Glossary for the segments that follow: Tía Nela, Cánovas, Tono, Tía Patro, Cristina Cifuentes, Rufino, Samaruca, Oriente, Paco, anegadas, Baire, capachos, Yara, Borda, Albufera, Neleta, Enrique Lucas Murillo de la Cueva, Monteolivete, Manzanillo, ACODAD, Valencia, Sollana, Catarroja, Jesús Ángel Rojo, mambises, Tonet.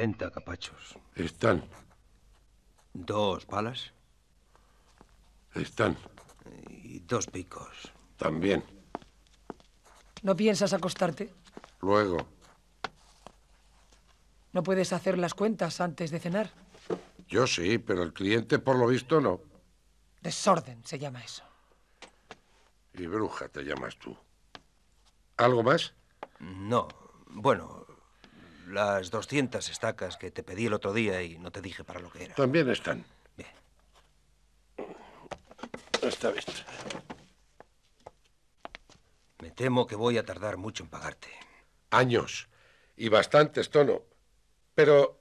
40 capachos. Están. ¿Dos balas? Están. Y dos picos. También. ¿No piensas acostarte? Luego. ¿No puedes hacer las cuentas antes de cenar? Yo sí, pero el cliente por lo visto no. Desorden se llama eso. Y bruja te llamas tú. ¿Algo más? No. Bueno, las 200 estacas que te pedí el otro día y no te dije para lo que era. También están. Bien. Está visto. Me temo que voy a tardar mucho en pagarte. Años. Y bastantes, Tono. Pero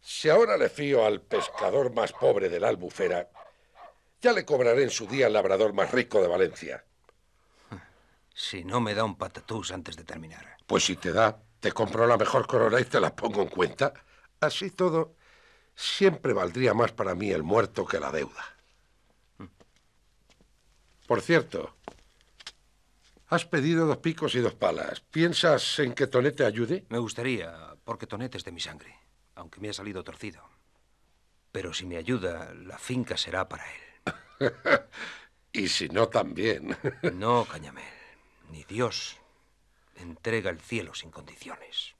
si ahora le fío al pescador más pobre de la Albufera, ya le cobraré en su día al labrador más rico de Valencia. Si no me da un patatús antes de terminar. Pues si te da, te compro la mejor corona y te la pongo en cuenta. Así todo, siempre valdría más para mí el muerto que la deuda. Por cierto, has pedido 2 picos y 2 palas. ¿Piensas en que Tonet te ayude? Me gustaría, porque Tonet es de mi sangre, aunque me ha salido torcido. Pero si me ayuda, la finca será para él. Y si no, también. No, Cañamel, ni Dios entrega el cielo sin condiciones.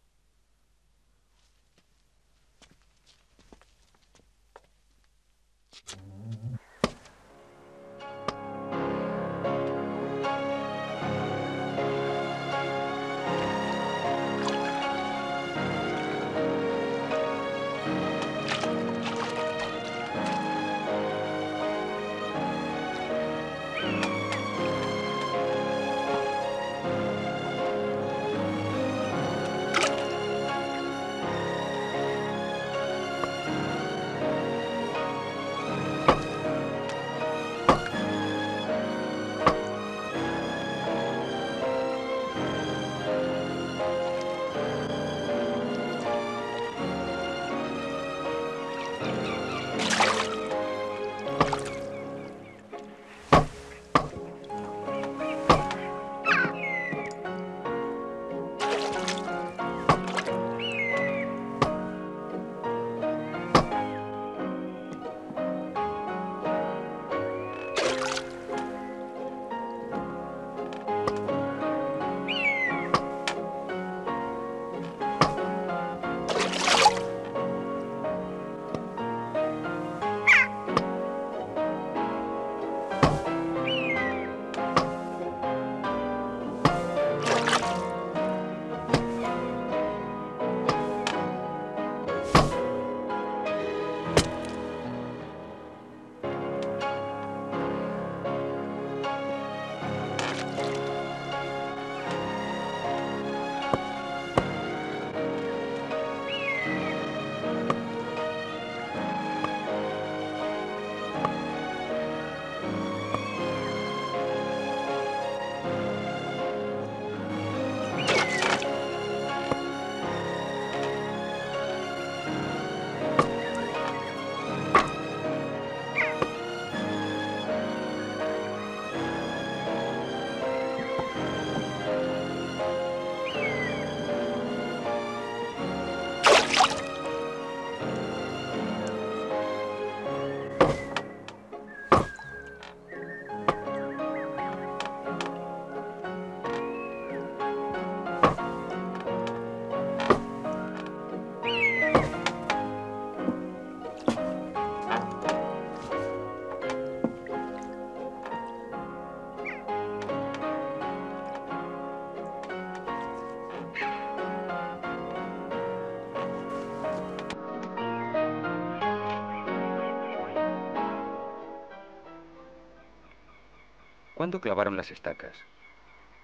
¿Cuándo clavaron las estacas?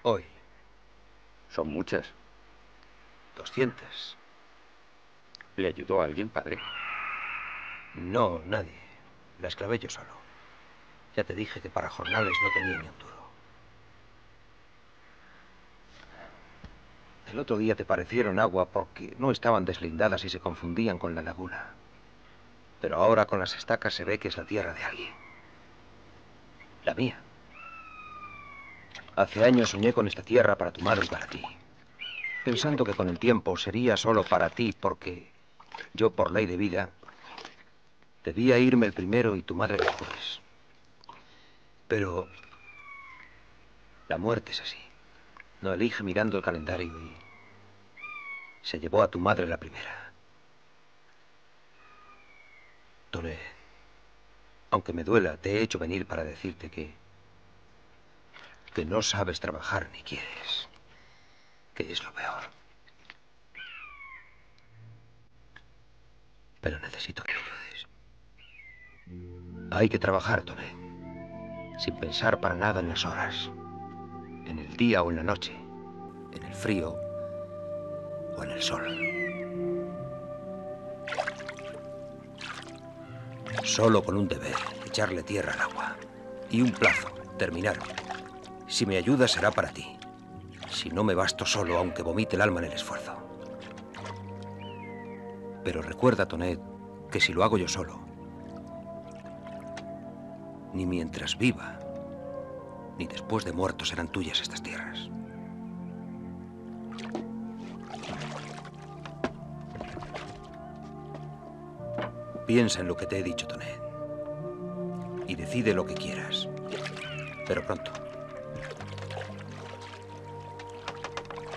Hoy. ¿Son muchas? 200. ¿Le ayudó a alguien, padre? No, nadie. Las clavé yo solo. Ya te dije que para jornales no tenía ni un duro. El otro día te parecieron agua porque no estaban deslindadas y se confundían con la laguna. Pero ahora con las estacas se ve que es la tierra de alguien. La mía. Hace años soñé con esta tierra para tu madre y para ti, pensando que con el tiempo sería solo para ti porque Yo, por ley de vida, debía irme primero y tu madre después. Pero la muerte es así. No elige mirando el calendario y se llevó a tu madre la primera. Tonet, aunque me duela, te he hecho venir para decirte que no sabes trabajar ni quieres, que es lo peor. Pero necesito que me ayudes. Hay que trabajar, Tonet, sin pensar para nada en las horas, en el día o en la noche, en el frío o en el sol. Solo con un deber, echarle tierra al agua. Y un plazo, terminarlo. Si me ayudas será para ti. Si no, me basto solo, aunque vomite el alma en el esfuerzo. Pero recuerda, Tonet, que si lo hago yo solo, ni mientras viva ni después de muerto serán tuyas estas tierras. Piensa en lo que te he dicho, Tonet, y decide lo que quieras, pero pronto.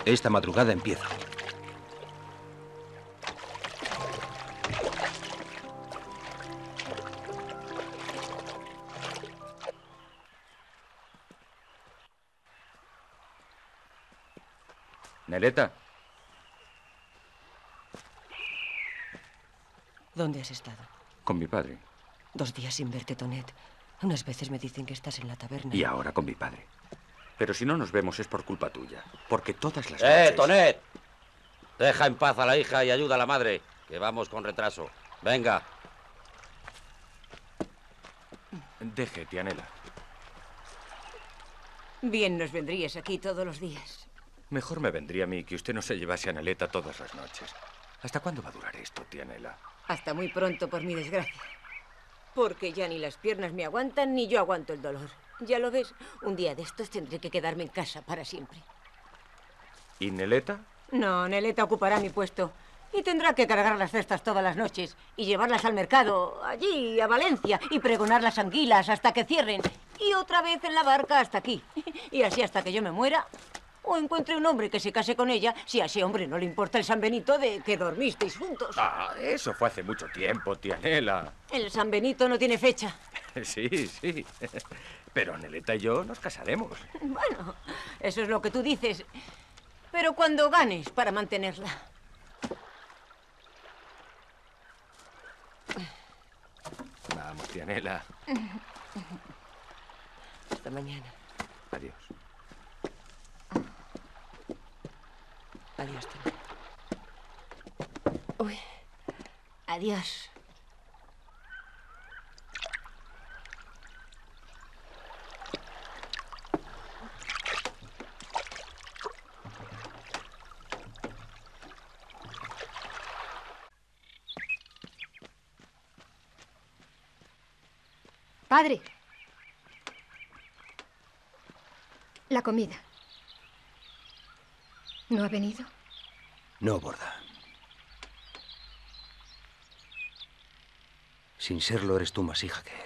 Esta madrugada empiezo. Neleta. ¿Dónde has estado? Con mi padre. 2 días sin verte, Tonet. Unas veces me dicen que estás en la taberna. Y ahora con mi padre. Pero si no nos vemos es por culpa tuya. Porque todas las noches... ¡Eh, Tonet! Deja en paz a la hija y ayuda a la madre, que vamos con retraso. Venga. Deje, tía Nela. Bien nos vendrías aquí todos los días. Mejor me vendría a mí que usted no se llevase a Neleta todas las noches. ¿Hasta cuándo va a durar esto, tía Nela? Hasta muy pronto, por mi desgracia. Porque ya ni las piernas me aguantan, ni yo aguanto el dolor. Ya lo ves, un día de estos tendré que quedarme en casa para siempre. ¿Y Neleta? No, Neleta ocupará mi puesto. Y tendrá que cargar las cestas todas las noches. Y llevarlas al mercado, allí, a Valencia. Y pregonar las anguilas hasta que cierren. Y otra vez en la barca hasta aquí. Y así hasta que yo me muera... O encuentre un hombre que se case con ella, si a ese hombre no le importa el San Benito de que dormisteis juntos. Ah, eso fue hace mucho tiempo, tía Nela. El San Benito no tiene fecha. Sí, sí. Pero Neleta y yo nos casaremos. Bueno, eso es lo que tú dices. Pero cuando ganes para mantenerla. Vamos, tía Nela. Hasta mañana. Adiós. Adiós, Tonet. Uy. Adiós. Padre. La comida. ¿No ha venido? No, Borda. Sin serlo, eres tú más hija que él.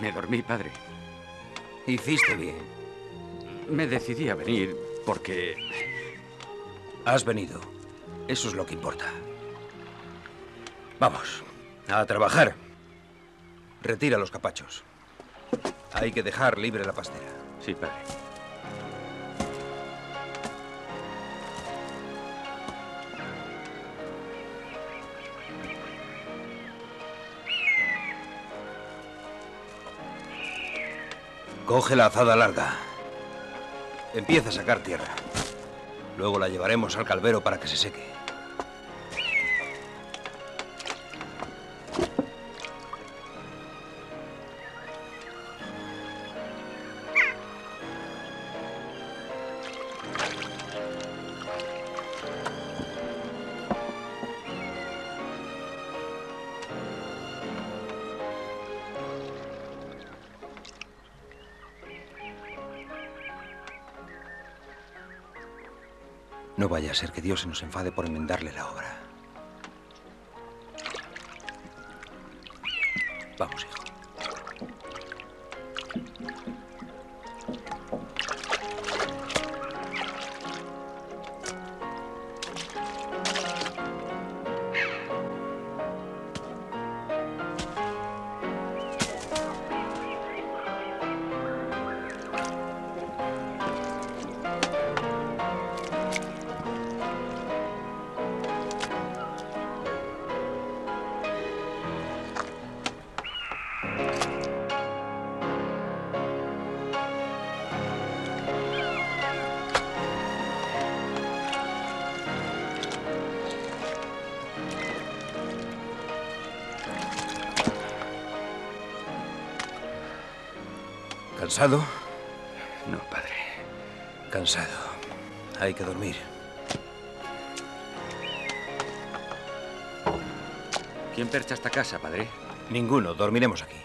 Me dormí, padre. Hiciste bien. Me decidí a venir porque... Has venido. Eso es lo que importa. Vamos, a trabajar. Retira los capachos. Hay que dejar libre la pastera. Sí, padre. Coge la azada larga. Empieza a sacar tierra. Luego la llevaremos al calvero para que se seque. No vaya a ser que Dios se nos enfade por enmendarle la obra. Vamos, hijo. ¿Cansado? No, padre. Cansado. Hay que dormir. ¿Quién percha esta casa, padre? Ninguno. Dormiremos aquí.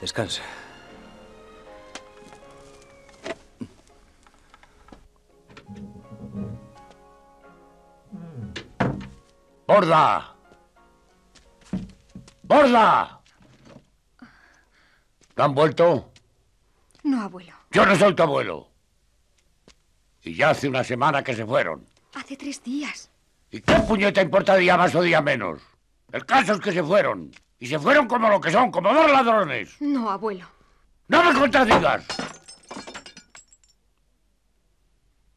Descansa. ¡Borda! ¡Borda! ¿Te han vuelto? No, abuelo. Yo no soy tu abuelo. Y ya hace una semana que se fueron. Hace 3 días. ¿Y qué puñeta importa día más o día menos? El caso es que se fueron. Y se fueron como lo que son, como 2 ladrones. No, abuelo. ¡No me contradigas!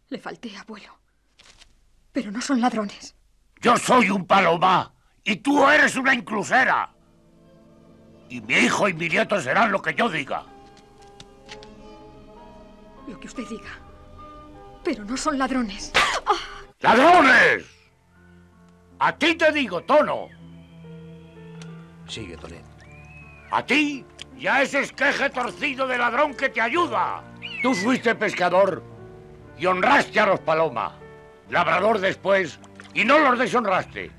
Le falté, abuelo. Pero no son ladrones. Yo soy un paloma y tú eres una inclusera. Y mi hijo y mi nieto serán lo que yo diga. Lo que usted diga. Pero no son ladrones. ¡Ladrones! A ti te digo, Tono. Sigue, Tonet. A ti y a ese esqueje torcido de ladrón que te ayuda. Tú fuiste pescador y honraste a los palomas. Labrador después... Y no los deshonraste,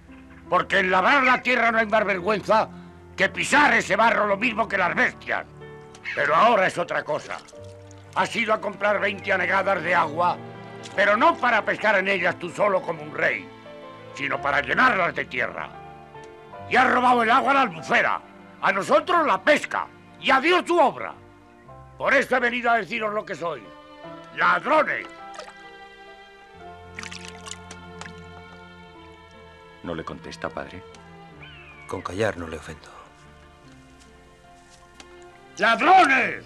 porque en labrar la tierra no hay más vergüenza que pisar ese barro lo mismo que las bestias. Pero ahora es otra cosa. Has ido a comprar 20 anegadas de agua, pero no para pescar en ellas tú solo como un rey, sino para llenarlas de tierra. Y has robado el agua a la albufera, a nosotros la pesca, y a Dios tu obra. Por eso he venido a deciros lo que soy. ¡Ladrones! ¿No le contesta, padre? Con callar no le ofendo. ¡Ladrones!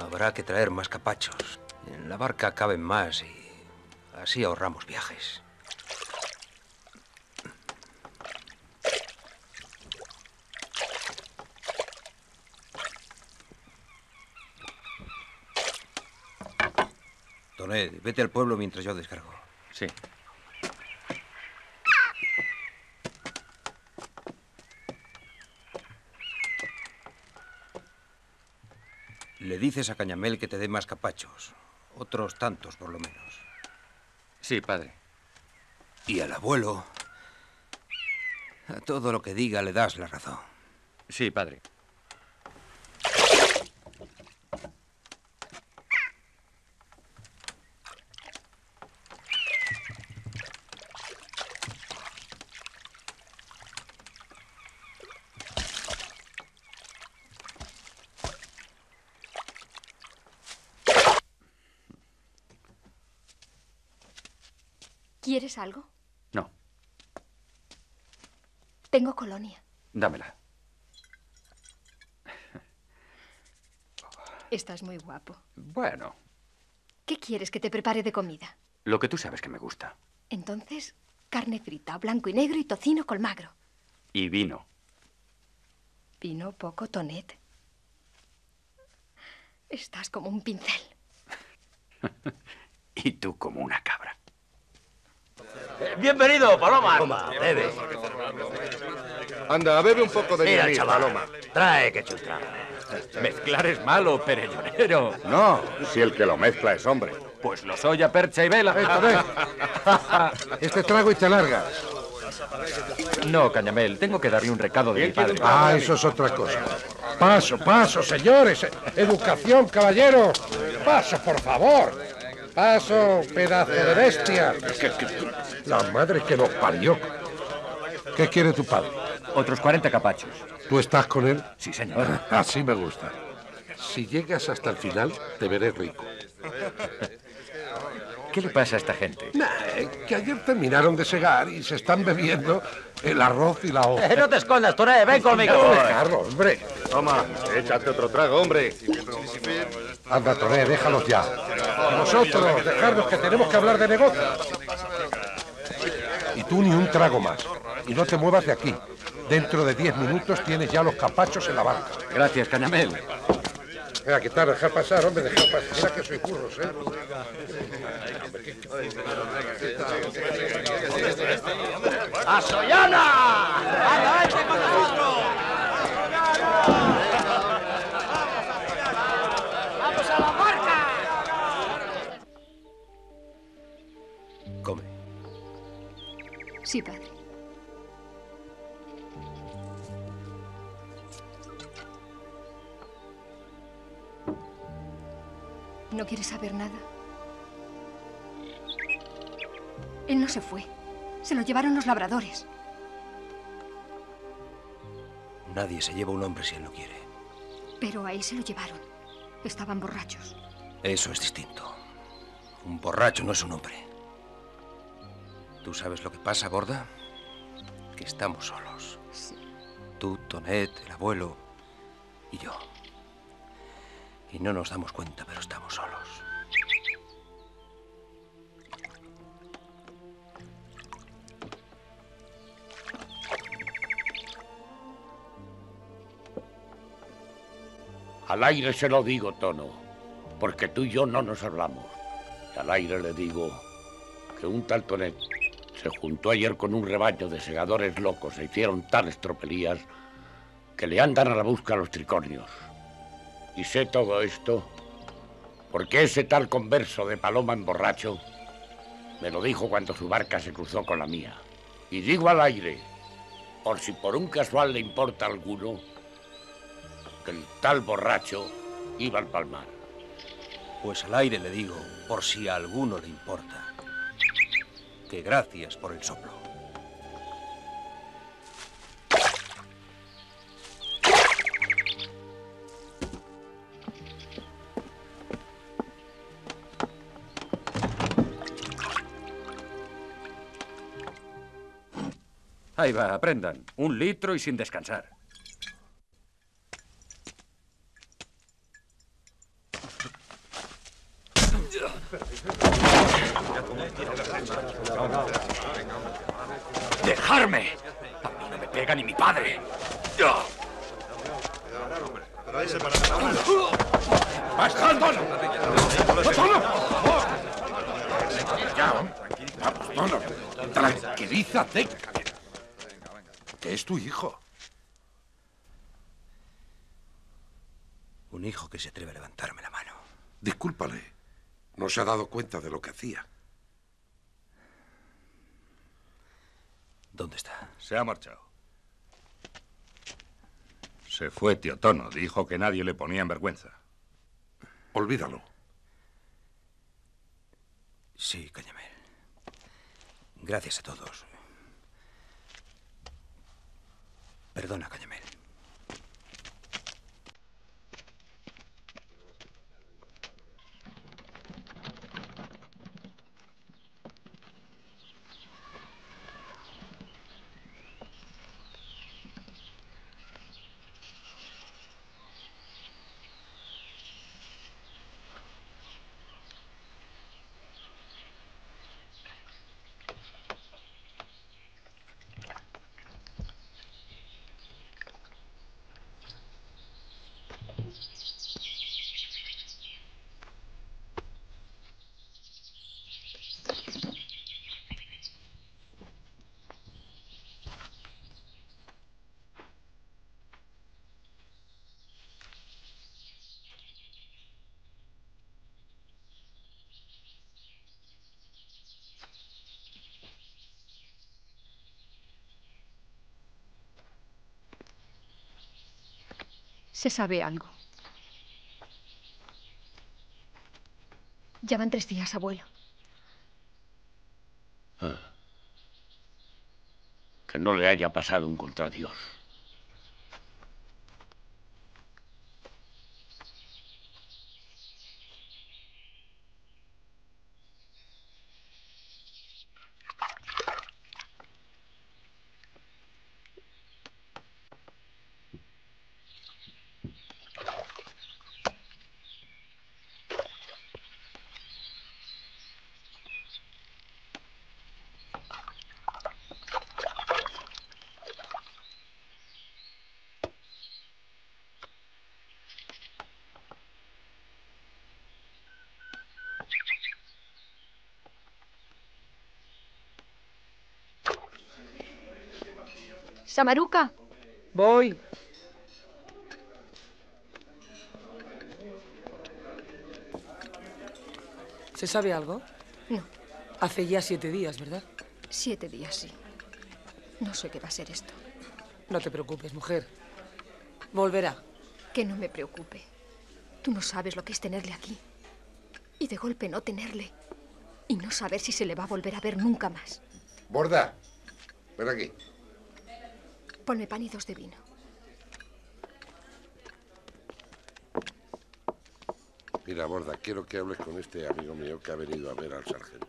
Habrá que traer más capachos. En la barca caben más y así ahorramos viajes. Tonet, vete al pueblo mientras yo descargo. Sí. Le dices a Cañamel que te dé más capachos. Otros tantos, por lo menos. Sí, padre. Y al abuelo... A todo lo que diga le das la razón. Sí, padre. ¿Quieres algo? No. Tengo colonia. Dámela. Estás muy guapo. Bueno. ¿Qué quieres que te prepare de comida? Lo que tú sabes que me gusta. Entonces, carne frita, blanco y negro y tocino colmagro. Y vino. Vino poco, Tonet. Estás como un pincel. Y tú como una cabra. Bienvenido, Paloma. Paloma, bebe. Anda, bebe un poco de mira, chaval, Paloma. Trae que chuta. Mezclar es malo, perellonero. No, si el que lo mezcla es hombre. Pues lo soy a percha y vela. Esta vez. Este trago y te largas. No, Cañamel, tengo que darle un recado de mi padre. Ah, eso es otra cosa. Paso, paso, señores. Educación, caballero. Paso, por favor. Paso, pedazo de bestia. La madre que nos parió. ¿Qué quiere tu padre? Otros 40 capachos. ¿Tú estás con él? Sí, señor. Así me gusta. Si llegas hasta el final, te veré rico. ¿Qué le pasa a esta gente? Que ayer terminaron de segar y se están bebiendo el arroz y la hoja. No te escondas, Toné, ven conmigo. Dejarlo, hombre. Toma, échate otro trago, hombre. Anda, Toné, déjalos ya. Nosotros, dejadnos, que tenemos que hablar de negocio. Y tú ni un trago más. Y no te muevas de aquí. Dentro de 10 minutos tienes ya los capachos en la banca. Gracias, Cañamel. Mira, que tal, dejar pasar, hombre, dejar pasar. Mira que soy curros, ¿eh? ¡A Sollana! ¡Anda, vete con nosotros! ¡Vamos a la barca! Come. Sí, padre. ¿No quieres saber nada? Él no se fue. Se lo llevaron los labradores. Nadie se lleva un hombre si él no quiere. Pero a él se lo llevaron. Estaban borrachos. Eso es distinto. Un borracho no es un hombre. ¿Tú sabes lo que pasa, Borda? Que estamos solos. Sí. Tú, Tonet, el abuelo y yo. Y no nos damos cuenta, pero estamos solos. Al aire se lo digo, Tono, porque tú y yo no nos hablamos. Y al aire le digo que un tal Tonet se juntó ayer con un rebaño de segadores locos e hicieron tales tropelías que le andan a la busca a los tricornios. Y sé todo esto porque ese tal converso de Paloma en borracho me lo dijo cuando su barca se cruzó con la mía. Y digo al aire, por si por un casual le importa a alguno, que el tal borracho iba al Palmar. Pues al aire le digo, por si a alguno le importa, que gracias por el soplo. Ahí va, aprendan. 1 litro y sin descansar. ¡Dejarme! A mí no me pega ni mi padre. ¡Basta, Antonio! ¡Vamos, Tono! ¡Tranquilízate! Que es tu hijo. Un hijo que se atreve a levantarme la mano. Discúlpale. No se ha dado cuenta de lo que hacía. ¿Dónde está? Se ha marchado. Se fue, tío Tono. Dijo que nadie le ponía en vergüenza. Olvídalo. Sí, Cañamel. Gracias a todos. Perdona, Cañamel. se sabe algo. Ya van 3 días, abuelo. Ah. Que no le haya pasado un contradios. Samaruca. Voy. ¿Se sabe algo? No. Hace ya 7 días, ¿verdad? 7 días, sí. No sé qué va a ser esto. No te preocupes, mujer. Volverá. Que no me preocupe. Tú no sabes lo que es tenerle aquí. Y de golpe no tenerle. Y no saber si se le va a volver a ver nunca más. Borda, ven aquí. Ponme pan y 2 de vino. Mira, Borda, quiero que hables con este amigo mío que ha venido a ver al sargento.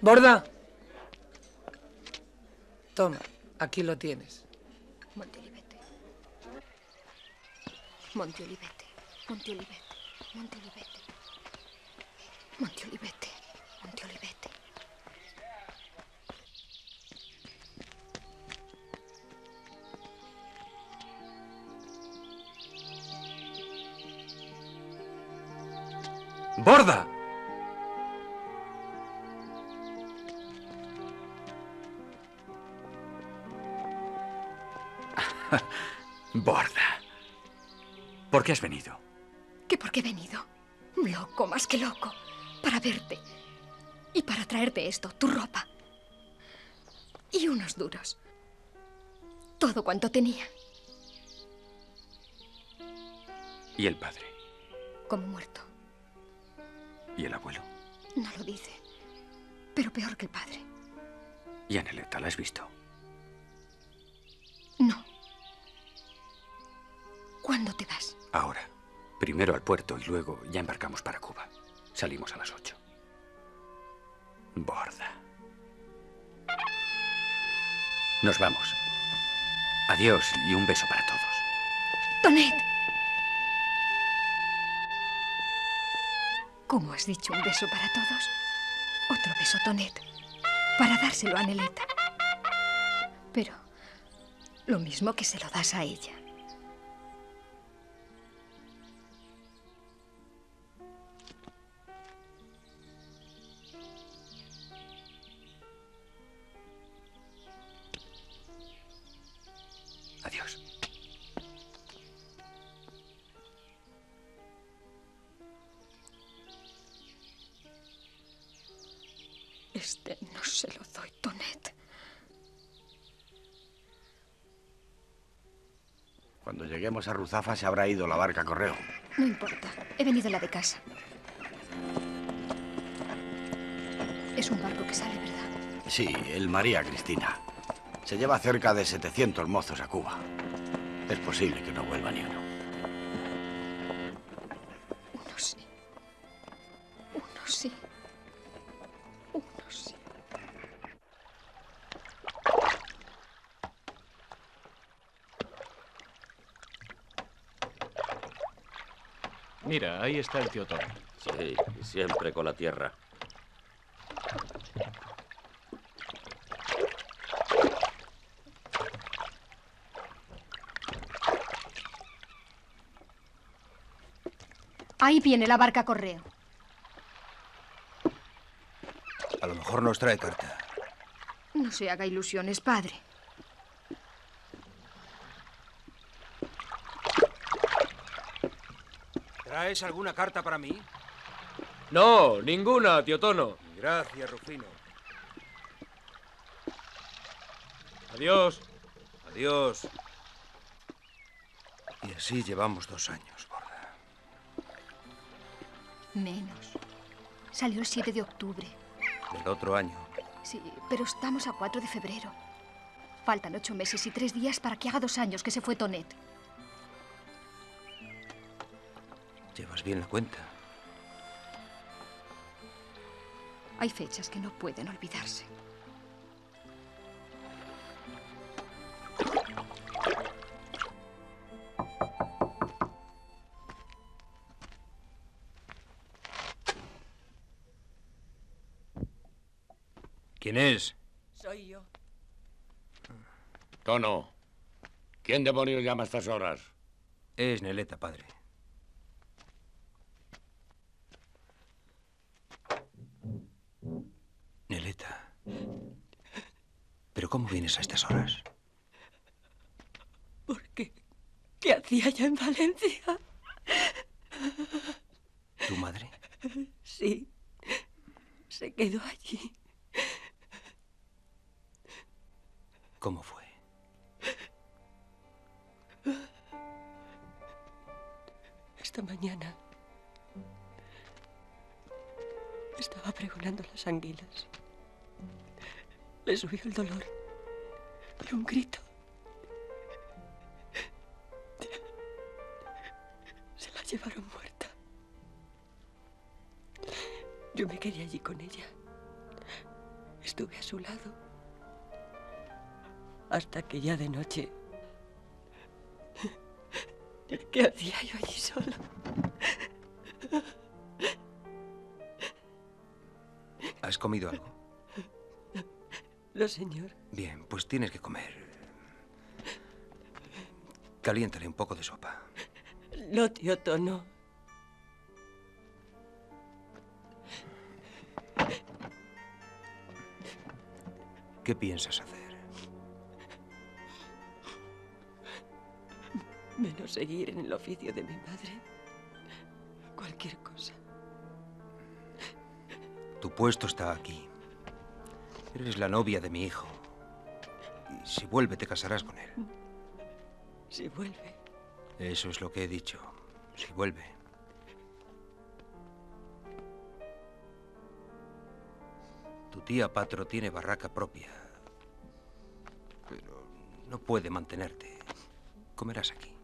Borda. Toma, aquí lo tienes. Monteolivete. Monteolivete. Monteolivete. Monteolivete. Monteolivete. Monteolivete. Borda. Borda, ¿por qué has venido? ¿Qué por qué he venido? Loco, más que loco. Para verte. Y para traerte esto, tu ropa. Y unos duros. Todo cuanto tenía. ¿Y el padre? Como muerto. ¿Y el abuelo? No lo dice. Pero peor que el padre. ¿Y a Neleta la has visto? No. ¿Cuándo te vas? Ahora. Primero al puerto y luego ya embarcamos para Cuba. Salimos a las 8. Borda. Nos vamos. Adiós y un beso para todos. ¡Tonet! ¿Cómo has dicho un beso para todos? Otro beso, Tonet. Para dárselo a Neleta. Pero lo mismo que se lo das a ella. Este no se lo doy, Tonet. Cuando lleguemos a Ruzafa se habrá ido la barca correo. No importa, he venido la de casa. Es un barco que sale, ¿verdad? Sí, el María Cristina. Se lleva cerca de 700 mozos a Cuba. Es posible que no vuelva ni uno. Uno sí. Uno sí. Mira, ahí está el tío Tono. Sí, siempre con la tierra. Ahí viene la barca correo. A lo mejor nos trae carta. No se haga ilusiones, padre. ¿Traes alguna carta para mí? No, ninguna, tío Tono. Gracias, Rufino. Adiós. Adiós. Y así llevamos 2 años, Borda. Menos. Salió el 7 de octubre. Del otro año. Sí, pero estamos a 4 de febrero. Faltan 8 meses y 3 días para que haga 2 años que se fue Tonet. Llevas bien la cuenta. Hay fechas que no pueden olvidarse. ¿Quién es? Soy yo. Tono, ¿quién demonios llama a estas horas? Es Neleta, padre. Neleta, ¿pero cómo vienes a estas horas? Porque, ¿qué hacía yo en Valencia? ¿Tu madre? Sí, se quedó allí. ¿Cómo fue? Esta mañana estaba pregonando las anguilas. Le subió el dolor y un grito. Se la llevaron muerta. Yo me quedé allí con ella. Estuve a su lado hasta que ya de noche. ¿Qué hacía yo allí sola? ¿Has comido algo? No, señor. Bien, pues tienes que comer. Caliéntale un poco de sopa. No, tío Tono. ¿Qué piensas hacer? Menos seguir en el oficio de mi madre. Cualquier cosa. Tu puesto está aquí. Eres la novia de mi hijo. Y si vuelve, te casarás con él. Si vuelve. Eso es lo que he dicho. Si vuelve. Tu tía Patro tiene barraca propia. Pero no puede mantenerte. Comerás aquí.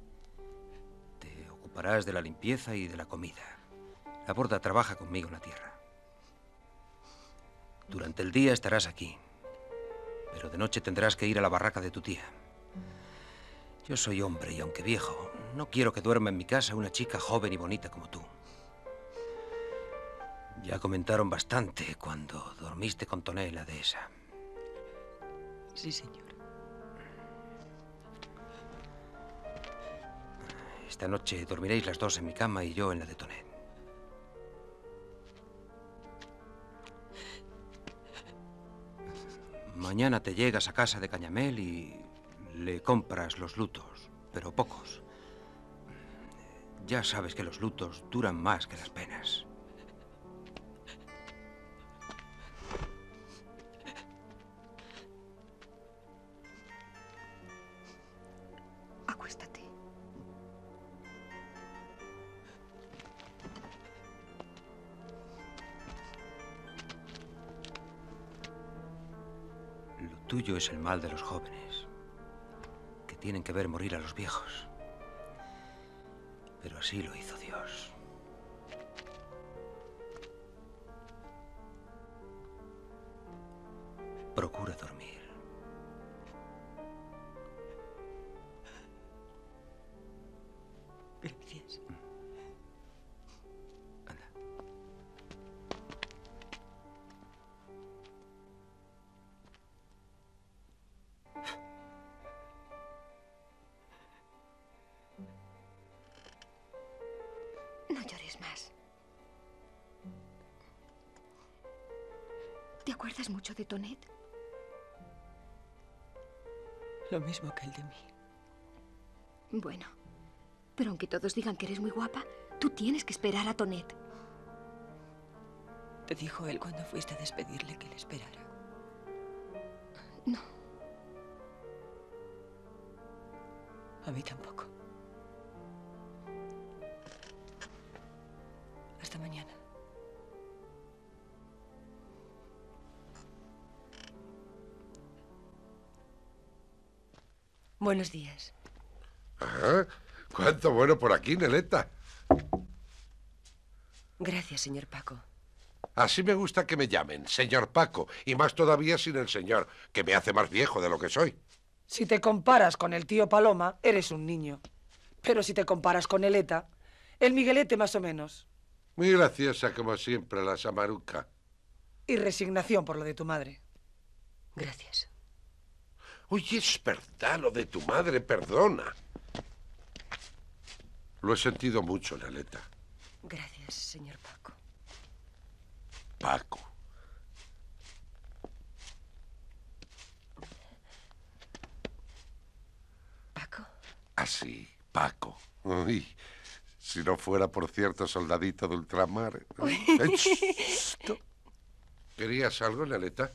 Te ocuparás de la limpieza y de la comida. La Borda trabaja conmigo en la tierra. Durante el día estarás aquí, pero de noche tendrás que ir a la barraca de tu tía. Yo soy hombre y aunque viejo, no quiero que duerma en mi casa una chica joven y bonita como tú. Ya comentaron bastante cuando dormiste con Toné en la dehesa. Sí, señor. Esta noche dormiréis las dos en mi cama y yo en la de Toné. Mañana te llegas a casa de Cañamel y le compras los lutos, pero pocos. Ya sabes que los lutos duran más que las penas. Acuéstate. Tuyo es el mal de los jóvenes, que tienen que ver morir a los viejos. Pero así lo hizo Dios. Procura dormir. Gracias. No llores más. acuerdas mucho de Tonet? Lo mismo que el de mí. Bueno, pero aunque todos digan que eres muy guapa, tú tienes que esperar a Tonet. ¿Te dijo él cuando fuiste a despedirle que le esperara? No. A mí tampoco. Hasta mañana. Buenos días. Ah, cuánto bueno por aquí, Neleta. Gracias, señor Paco. Así me gusta que me llamen, señor Paco, y más todavía sin el señor, que me hace más viejo de lo que soy. Si te comparas con el tío Paloma, eres un niño. Pero si te comparas con Neleta, el Miguelete más o menos. Muy graciosa como siempre la Samaruca. Y resignación por lo de tu madre. Gracias. Oye, es verdad lo de tu madre, perdona. Lo he sentido mucho, Neleta. Gracias, señor Paco. Paco. ¿Paco? Ah, sí, Paco. Uy, si no fuera por cierto soldadito de ultramar. ¿Querías algo, Neleta?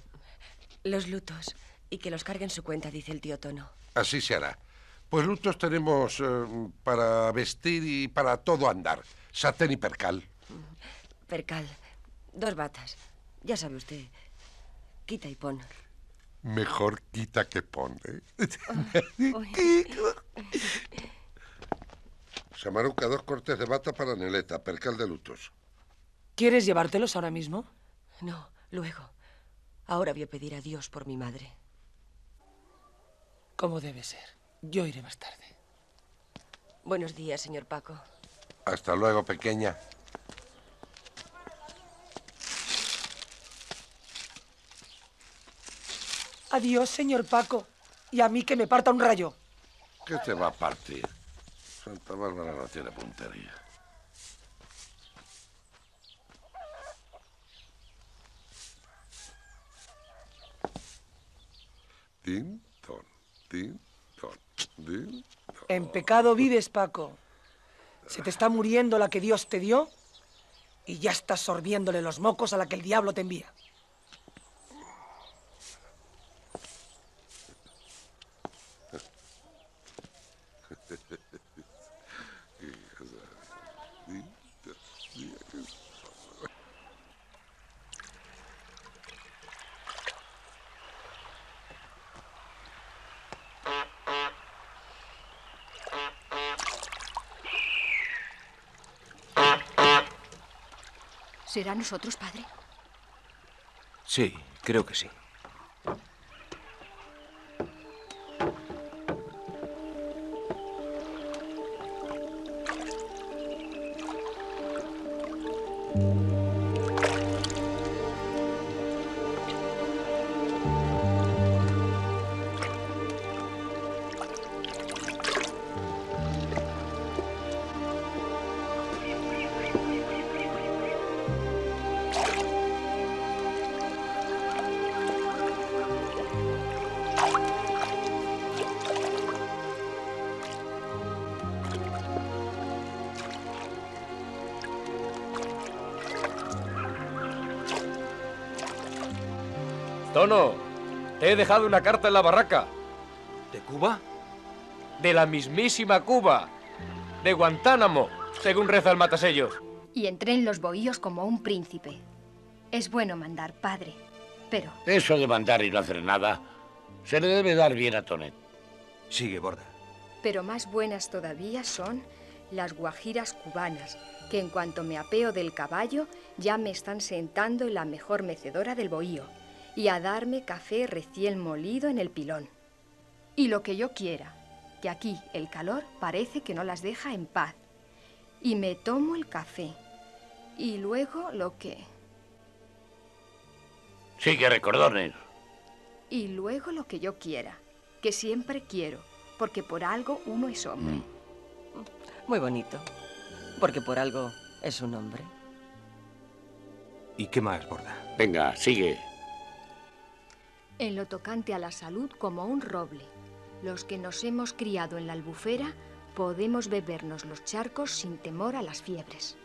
Los lutos. Y que los cargue en su cuenta, dice el tío Tono. Así se hará. Pues lutos tenemos para vestir y para todo andar. Satén y percal. Percal. 2 batas. Ya sabe usted. Quita y pon. Mejor quita que pon, ¿eh? Samaruca, 2 cortes de bata para Neleta. Percal de lutos. ¿Quieres llevártelos ahora mismo? No, luego. Ahora voy a pedir a Dios por mi madre. Como debe ser. Yo iré más tarde. Buenos días, señor Paco. Hasta luego, pequeña. Adiós, señor Paco. Y a mí que me parta un rayo. ¿Qué te va a partir? Santa Bárbara no tiene puntería. Din, ton, din. En pecado vives, Paco. Se te está muriendo la que Dios te dio y ya estás sorbiéndole los mocos a la que el diablo te envía. ¿Será nosotros, padre? Sí, creo que sí. Tono, te he dejado una carta en la barraca. ¿De Cuba? De la mismísima Cuba. De Guantánamo, según reza el matasellos. Y entré en los bohíos como un príncipe. Es bueno mandar, padre, pero... Eso de mandar y no hacer nada, se le debe dar bien a Tonet. Sigue, Borda. Pero más buenas todavía son las guajiras cubanas, que en cuanto me apeo del caballo, ya me están sentando en la mejor mecedora del bohío. Y a darme café recién molido en el pilón. Y lo que yo quiera, que aquí el calor parece que no las deja en paz. Y me tomo el café. Y luego lo que... Sí, que recordones. Y luego lo que yo quiera, que siempre quiero, porque por algo uno es hombre. Muy bonito, porque por algo es un hombre. ¿Y qué más, Borda? Venga, sigue. en lo tocante a la salud como un roble. Los que nos hemos criado en la Albufera podemos bebernos los charcos sin temor a las fiebres.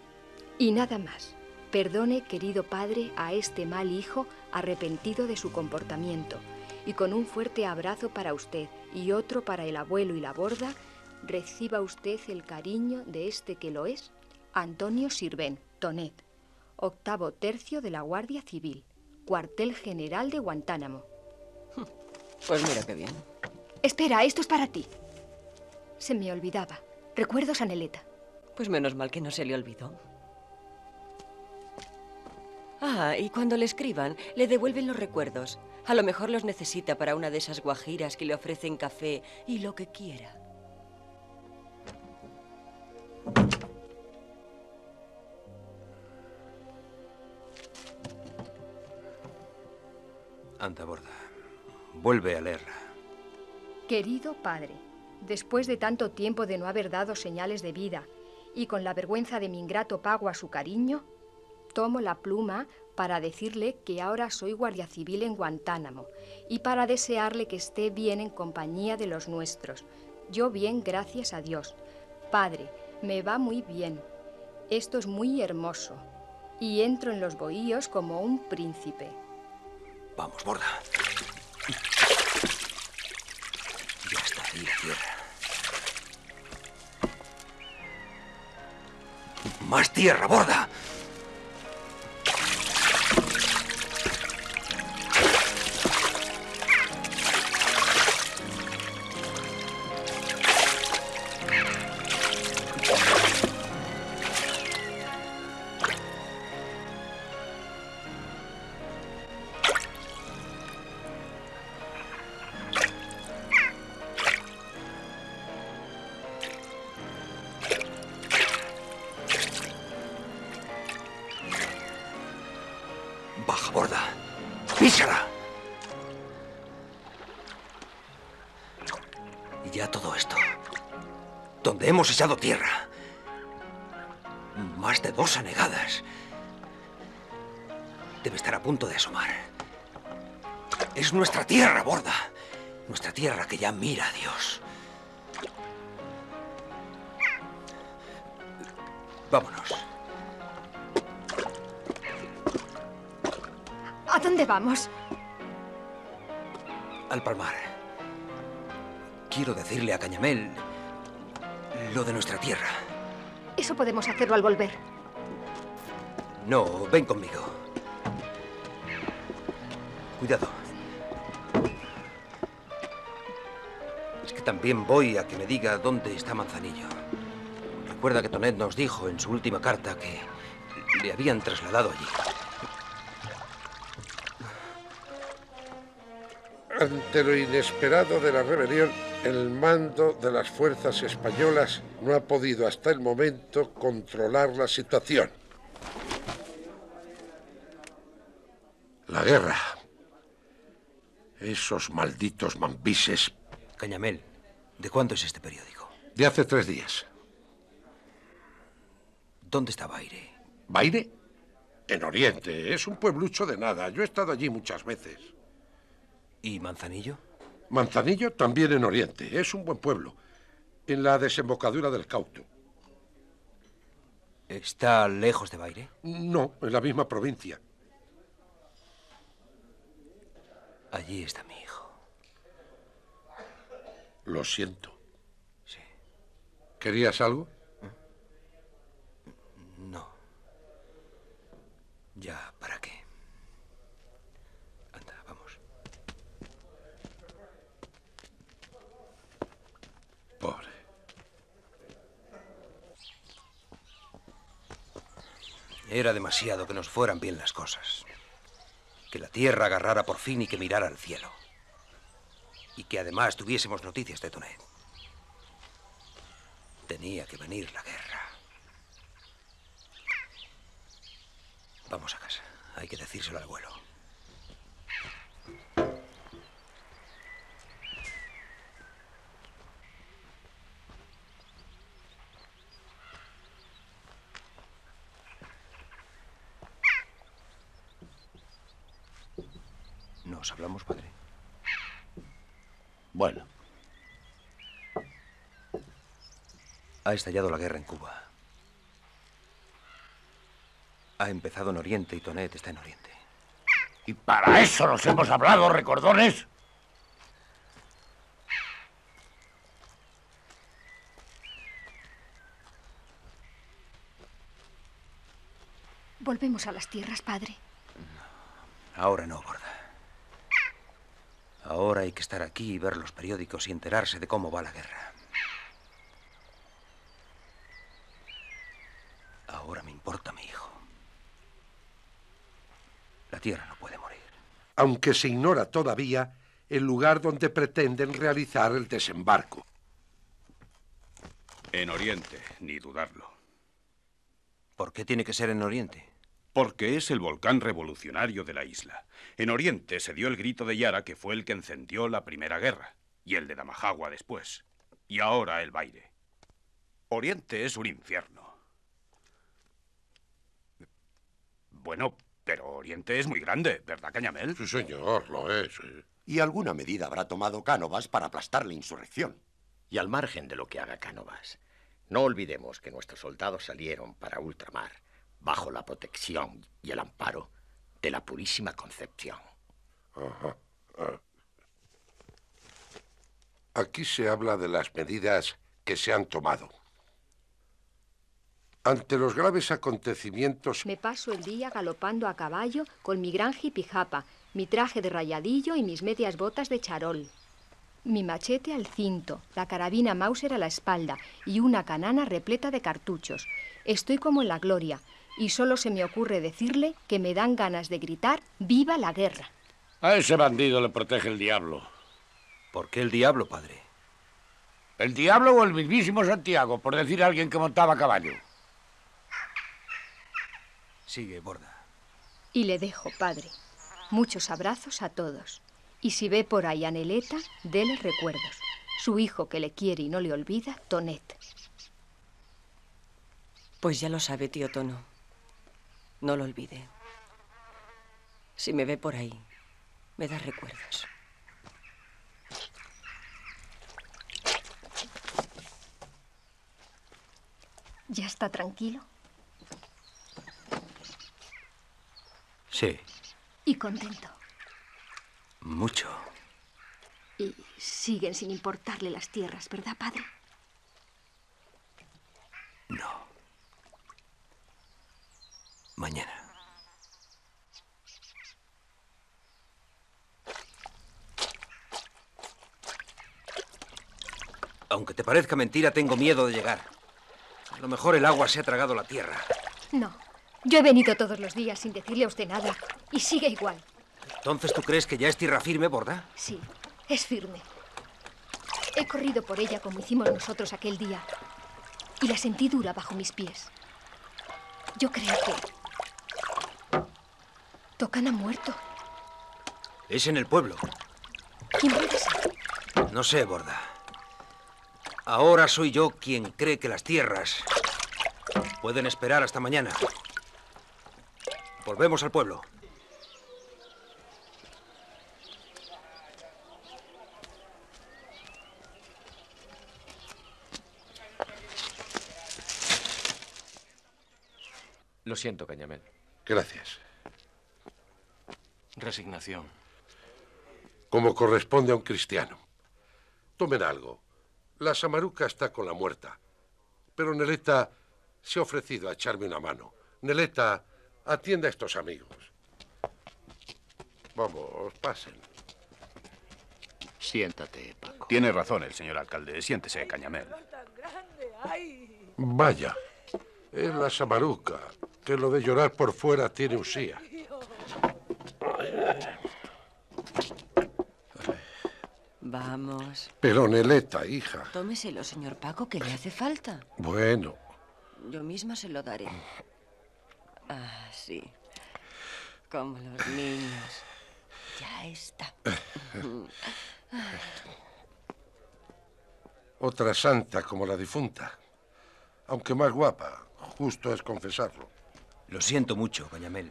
Y nada más. Perdone, querido padre, a este mal hijo arrepentido de su comportamiento. Y con un fuerte abrazo para usted y otro para el abuelo y la Borda, reciba usted el cariño de este que lo es, Antonio Sirven, Tonet, 8º tercio de la Guardia Civil, cuartel general de Guantánamo. Pues mira qué bien. Espera, esto es para ti. Se me olvidaba. Recuerdos a Neleta. Pues menos mal que no se le olvidó. Ah, y cuando le escriban, le devuelven los recuerdos. A lo mejor los necesita para una de esas guajiras que le ofrecen café y lo que quiera. Anda, Borda. Vuelve a leerla. Querido padre, después de tanto tiempo de no haber dado señales de vida y con la vergüenza de mi ingrato pago a su cariño, tomo la pluma para decirle que ahora soy guardia civil en Guantánamo y para desearle que esté bien en compañía de los nuestros. Yo bien, gracias a Dios. Padre, me va muy bien. Esto es muy hermoso. Y entro en los bohíos como un príncipe. Vamos, Borda. Ya está ahí la tierra. ¡Más tierra, Borda! Hemos echado tierra. Más de 2 anegadas. Debe estar a punto de asomar. Es nuestra tierra, Borda. Nuestra tierra que ya mira a Dios. Vámonos. ¿A dónde vamos? Al Palmar. Quiero decirle a Cañamel lo de nuestra tierra. Eso podemos hacerlo al volver. No, ven conmigo. Cuidado. Es que también voy a que me diga dónde está Manzanillo. Recuerda que Tonet nos dijo en su última carta que le habían trasladado allí. Ante lo inesperado de la rebelión, el mando de las fuerzas españolas no ha podido hasta el momento controlar la situación. La guerra. Esos malditos mambises. Cañamel, ¿de cuándo es este periódico? De hace 3 días. ¿Dónde está Baire? ¿Baire? En Oriente. Es un pueblucho de nada. Yo he estado allí muchas veces. ¿Y Manzanillo? Manzanillo también en Oriente. Es un buen pueblo. En la desembocadura del Cauto. ¿Está lejos de Baire? No, en la misma provincia. Allí está mi hijo. Lo siento. Sí. ¿Querías algo? No. ¿Ya para qué? Era demasiado que nos fueran bien las cosas. Que la tierra agarrara por fin y que mirara al cielo. Y que además tuviésemos noticias de Tonet. Tenía que venir la guerra. Vamos a casa. Hay que decírselo al abuelo. ¿Nos hablamos, padre? Bueno. Ha estallado la guerra en Cuba. Ha empezado en Oriente y Tonet está en Oriente. ¿Y para eso nos hemos hablado, recordones? ¿Volvemos a las tierras, padre? No, ahora no, Borda. Ahora hay que estar aquí y ver los periódicos y enterarse de cómo va la guerra. Ahora me importa mi hijo. La tierra no puede morir. Aunque se ignora todavía el lugar donde pretenden realizar el desembarco. En Oriente, ni dudarlo. ¿Por qué tiene que ser en Oriente? Porque es el volcán revolucionario de la isla. En Oriente se dio el grito de Yara, que fue el que encendió la Primera Guerra, y el de Damajagua después, y ahora el Baire. Oriente es un infierno. Bueno, pero Oriente es muy grande, ¿verdad, Cañamel? Sí, señor, lo es. Y alguna medida habrá tomado Cánovas para aplastar la insurrección. Y al margen de lo que haga Cánovas, no olvidemos que nuestros soldados salieron para ultramar bajo la protección y el amparo de la purísima Concepción. Ajá. Aquí se habla de las medidas que se han tomado. Ante los graves acontecimientos... Me paso el día galopando a caballo con mi gran jipijapa, mi traje de rayadillo y mis medias botas de charol. Mi machete al cinto, la carabina Mauser a la espalda y una canana repleta de cartuchos. Estoy como en la gloria y solo se me ocurre decirle que me dan ganas de gritar ¡Viva la guerra! A ese bandido le protege el diablo. ¿Por qué el diablo, padre? ¿El diablo o el mismísimo Santiago, por decir a alguien que montaba a caballo? Sigue, Borda. Y le dejo, padre. Muchos abrazos a todos. Y si ve por ahí a Neleta, déle recuerdos. Su hijo que le quiere y no le olvida, Tonet. Pues ya lo sabe, tío Tono. No lo olvide. Si me ve por ahí, me da recuerdos. ¿Ya está tranquilo? Sí. ¿Y contento? Mucho. Y siguen sin importarle las tierras, ¿verdad, padre? No. Mañana. Aunque te parezca mentira, tengo miedo de llegar. A lo mejor el agua se ha tragado la tierra. No. Yo he venido todos los días sin decirle a usted nada. Y sigue igual. ¿Entonces tú crees que ya es tierra firme, Borda? Sí, es firme. He corrido por ella como hicimos nosotros aquel día y la sentí dura bajo mis pies. Yo creo que... Tocan a muerto. Es en el pueblo. ¿Quién puede ser? No sé, Borda. Ahora soy yo quien cree que las tierras pueden esperar hasta mañana. Volvemos al pueblo. Lo siento, Cañamel. Gracias. Resignación. Como corresponde a un cristiano. Tomen algo. La Samaruca está con la muerta. Pero Neleta se ha ofrecido a echarme una mano. Neleta, atienda a estos amigos. Vamos, pasen. Siéntate, Paco. Tiene razón el señor alcalde. Siéntese, Cañamel. Vaya. Es la Samaruca, que lo de llorar por fuera tiene usía. Vamos. Pero Neleta, hija. Tómeselo, señor Paco, que le hace falta. Bueno. Yo misma se lo daré. Ah, sí. Como los niños. Ya está. Otra santa como la difunta. Aunque más guapa. Justo es confesarlo. Lo siento mucho, Cañamel.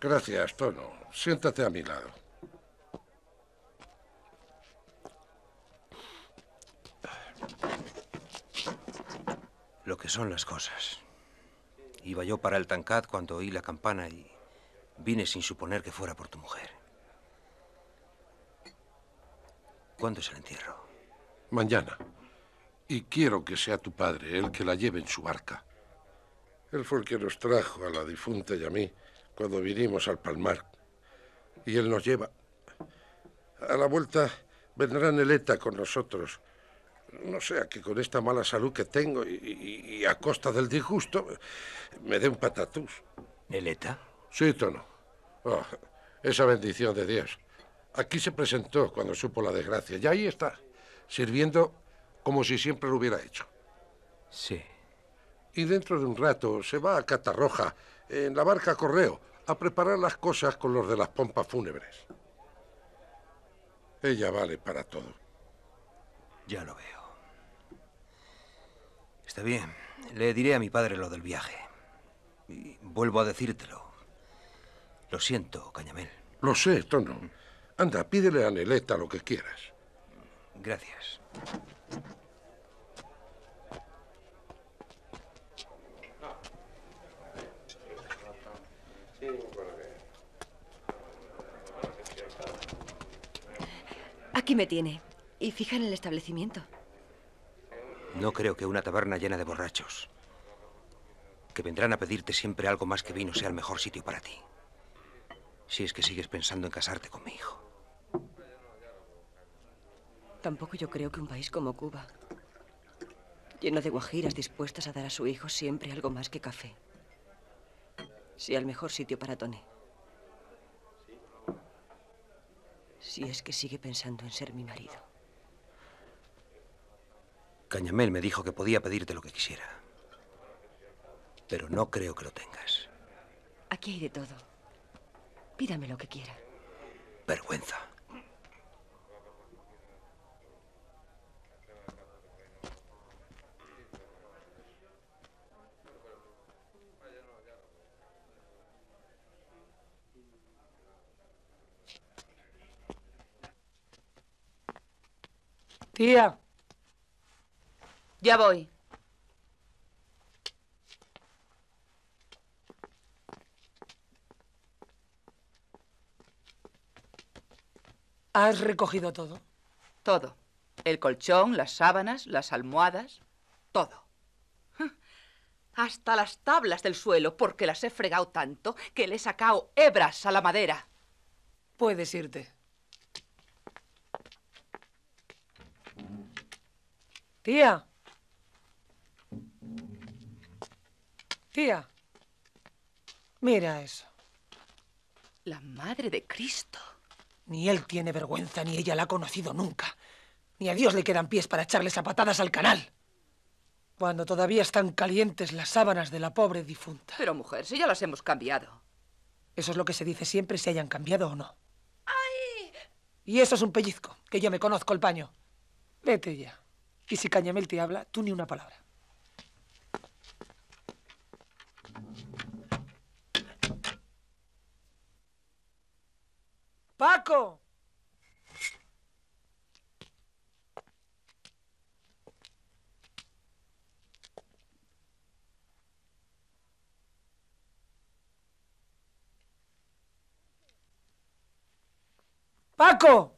Gracias, Tono. Siéntate a mi lado. Lo que son las cosas. Iba yo para el Tancat cuando oí la campana y vine sin suponer que fuera por tu mujer. ¿Cuándo es el entierro? Mañana. Y quiero que sea tu padre el que la lleve en su barca. Él fue el que nos trajo a la difunta y a mí cuando vinimos al Palmar. Y él nos lleva. A la vuelta vendrá Neleta con nosotros. No sea que con esta mala salud que tengo y a costa del disgusto me dé un patatús. ¿Neleta? Sí, Tono. Oh, esa bendición de Dios. Aquí se presentó cuando supo la desgracia y ahí está, sirviendo como si siempre lo hubiera hecho. Sí. Y dentro de un rato se va a Catarroja, en la barca correo, a preparar las cosas con los de las pompas fúnebres. Ella vale para todo. Ya lo veo. Está bien, le diré a mi padre lo del viaje. Y vuelvo a decírtelo. Lo siento, Cañamel. Lo sé, Tono. Anda, pídele a Neleta lo que quieras. Gracias. Aquí me tiene. Y fija en el establecimiento. No creo que una taberna llena de borrachos que vendrán a pedirte siempre algo más que vino sea el mejor sitio para ti. Si es que sigues pensando en casarte con mi hijo. Tampoco yo creo que un país como Cuba, lleno de guajiras dispuestas a dar a su hijo siempre algo más que café, sea el mejor sitio para Toné. Si es que sigue pensando en ser mi marido. Cañamel me dijo que podía pedirte lo que quisiera. Pero no creo que lo tengas. Aquí hay de todo. Pídame lo que quiera. Vergüenza. Tía. Ya voy. ¿Has recogido todo? Todo. El colchón, las sábanas, las almohadas, todo. Hasta las tablas del suelo, porque las he fregado tanto que le he sacado hebras a la madera. Puedes irte. Tía. Tía. Mira eso. La madre de Cristo. Ni él tiene vergüenza, ni ella la ha conocido nunca. Ni a Dios le quedan pies para echarle zapatadas al canal. Cuando todavía están calientes las sábanas de la pobre difunta. Pero, mujer, si ya las hemos cambiado. Eso es lo que se dice siempre, si hayan cambiado o no. ¡Ay! Y eso es un pellizco, que yo me conozco el paño. Vete ya. Y si Cañamel te habla, tú ni una palabra. ¡Paco! ¡Paco!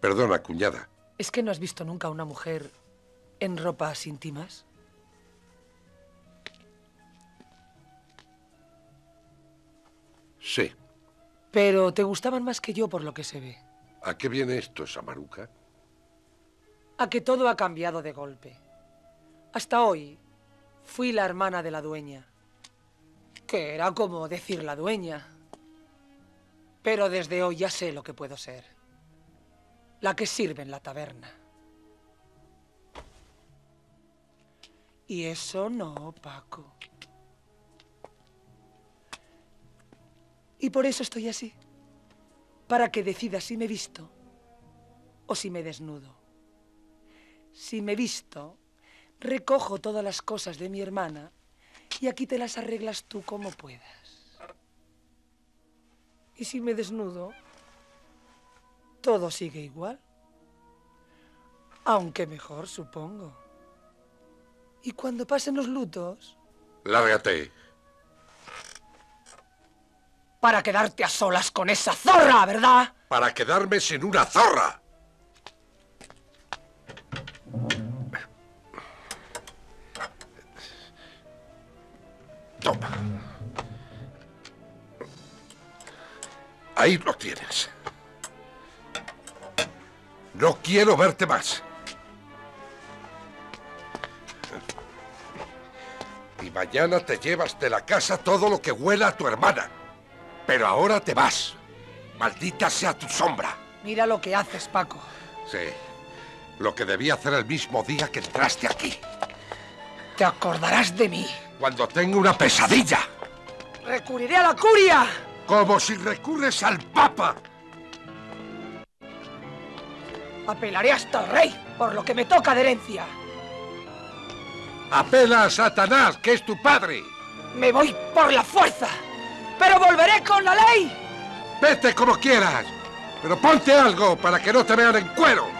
Perdona, cuñada. ¿Es que no has visto nunca a una mujer en ropas íntimas? Sí. Pero te gustaban más que yo, por lo que se ve. ¿A qué viene esto, Samaruca? A que todo ha cambiado de golpe. Hasta hoy fui la hermana de la dueña, que era como decir la dueña. Pero desde hoy ya sé lo que puedo ser. La que sirve en la taberna. Y eso no, Paco. Y por eso estoy así. Para que decida si me visto o si me desnudo. Si me visto, recojo todas las cosas de mi hermana Y aquí te las arreglas tú como puedas. Y si me desnudo, todo sigue igual. Aunque mejor, supongo. Y cuando pasen los lutos... Lárgate. Para quedarte a solas con esa zorra, ¿verdad? Para quedarme sin una zorra. Toma. Ahí lo tienes. No quiero verte más. Y mañana te llevas de la casa todo lo que huela a tu hermana. Pero ahora te vas. Maldita sea tu sombra. Mira lo que haces, Paco. Sí. Lo que debí hacer el mismo día que entraste aquí. Te acordarás de mí. Cuando tenga una pesadilla. ¡Recurriré a la curia! Como si recurres al Papa. Apelaré hasta el rey, por lo que me toca de herencia. Apela a Satanás, que es tu padre. Me voy por la fuerza, pero volveré con la ley. Vete como quieras, pero ponte algo para que no te vean en cuero.